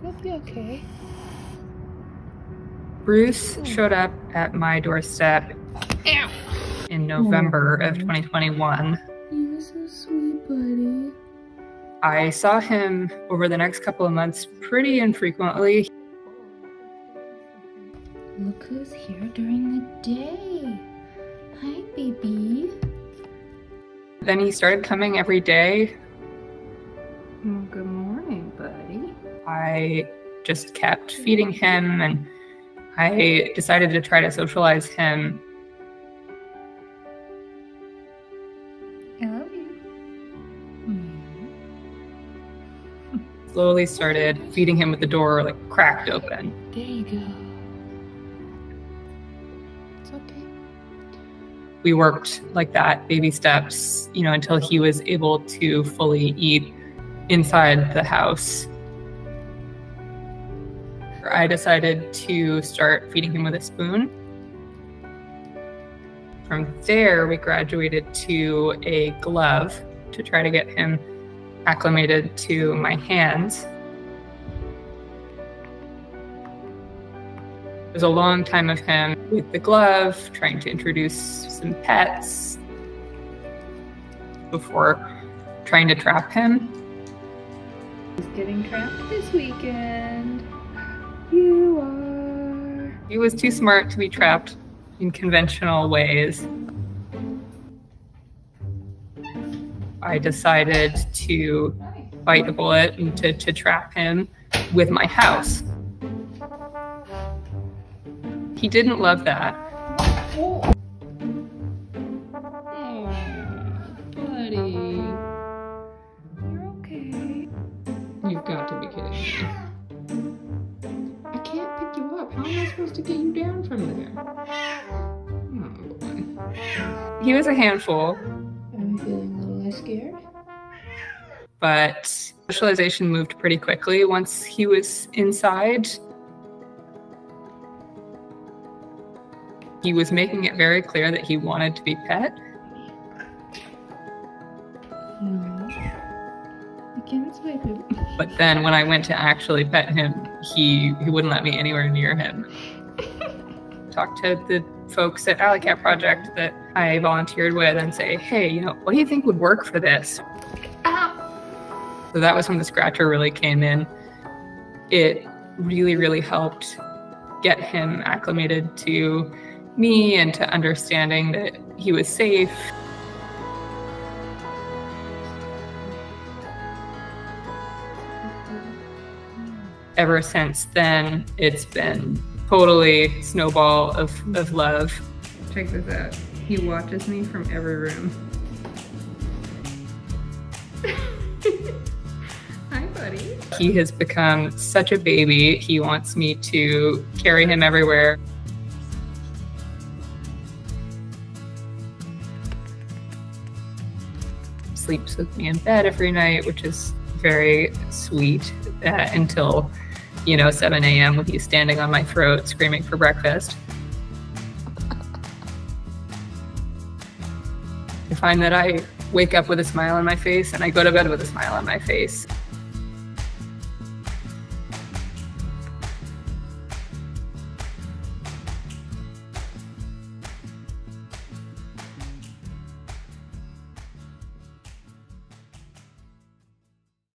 It'll be okay. Bruce showed up at my doorstep in November of 2021. He was so sweet, buddy. I saw him over the next couple of months pretty infrequently. Look who's here during the day. Hi, baby. Then he started coming every day. Well, good morning, buddy. I just kept feeding him, and I decided to try to socialize him. I love you. Mm-hmm. Slowly started feeding him with the door like cracked open. There you go. It's okay. We worked like that, baby steps, you know, until he was able to fully eat inside the house. I decided to start feeding him with a spoon. From there, we graduated to a glove to try to get him acclimated to my hands. It was a long time of him with the glove, trying to introduce some pets before trying to trap him. He's getting trapped this weekend. You are. He was too smart to be trapped in conventional ways. I decided to bite a bullet and to trap him with my house. He didn't love that. Oh, buddy. You're okay. You've got to be kidding me. How am I supposed to get you down from there? Oh, boy. He was a handful. Am I feeling a little less scared? But socialization moved pretty quickly once he was inside. He was making it very clear that he wanted to be pet. No. I can't swipe him. But then when I went to actually pet him, he wouldn't let me anywhere near him. Talked to the folks at Alley Cat Project that I volunteered with and say, hey, you know, what do you think would work for this? Ow. So that was when the scratcher really came in. It really, really helped get him acclimated to me and to understanding that he was safe. Ever since then, it's been totally snowball of love. Check this out. He watches me from every room. Hi, buddy. He has become such a baby. He wants me to carry him everywhere. Sleeps with me in bed every night, which is very sweet until, you know, 7 a.m. with you standing on my throat screaming for breakfast. I find that I wake up with a smile on my face and I go to bed with a smile on my face.